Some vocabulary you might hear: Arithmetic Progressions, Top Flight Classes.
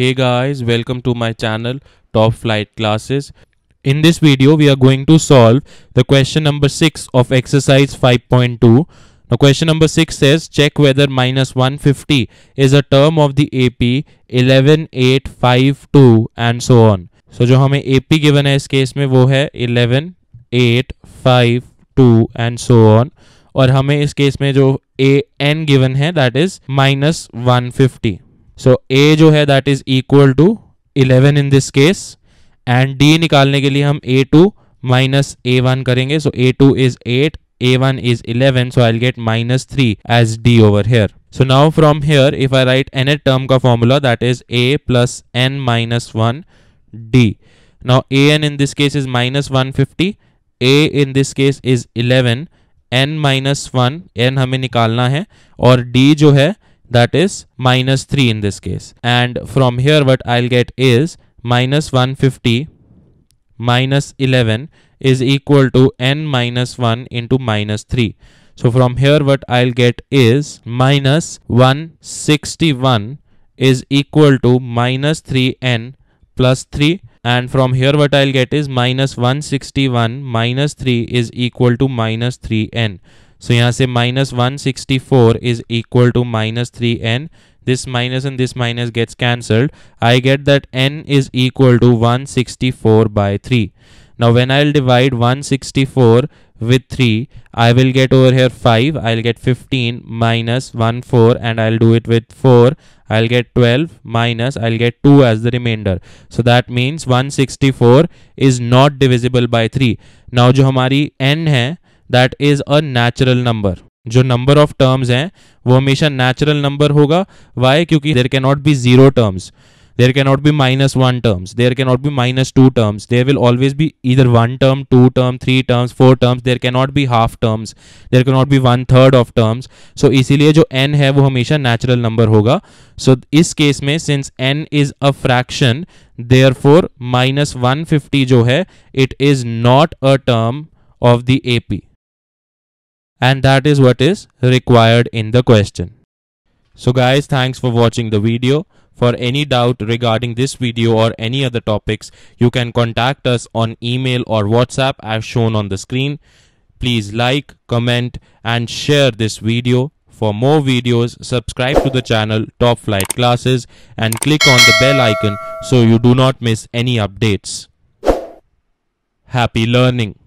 Hey guys, welcome to my channel Top Flight Classes. In this video we are going to solve the question number 6 of exercise 5.2. Now question number 6 says check whether -150 is a term of the AP 11852 and so on. So जो हमें AP given है इस case में वो है 11852 and so on. और हमें इस case में जो AN given है that is -150. So A जो है that is equal to 11 in this case and D निकालने के लिए हम A2 minus A1 करेंगे. So A2 is 8, A1 is 11, so I'll get -3 as D over here. So now from here if I write nth term का formula that is A plus N minus 1 D. Now AN in this case is -150, A in this case is 11, N minus 1, N हमें निकालना है और D जो है that is -3 in this case, and from here what I'll get is -150 minus 11 is equal to n minus 1 into -3. So from here what I'll get is -161 is equal to -3n plus 3, and from here what I'll get is -161 minus 3 is equal to -3n. So यहाँ से -164 is equal to -3n. This minus and this minus gets cancelled. I get that n is equal to 164 by 3. Now when I'll divide 164 with 3, I will get over here 5. I'll get 15 minus 14, and I'll do it with 4. I'll get 12 minus, I'll get 2 as the remainder. So that means 164 is not divisible by 3. Now जो हमारी n है that is a natural number. जो number of terms हैं वो हमेशा natural number होगा. Why? क्योंकि there cannot be 0 terms, there cannot be -1 terms, there cannot be -2 terms, there will always be either 1 term, 2 term, 3 terms, 4 terms, there cannot be half terms, there cannot be 1/3 of terms. So इसीलिए जो n है वो हमेशा natural number होगा. So इस case में since n is a fraction, therefore -150 जो है it is not a term of the AP. And that is what is required in the question. So guys, thanks for watching the video. For any doubt regarding this video or any other topics, you can contact us on email or WhatsApp as shown on the screen. Please like, comment and share this video. For more videos, subscribe to the channel Top Flight Classes and click on the bell icon so you do not miss any updates. Happy learning!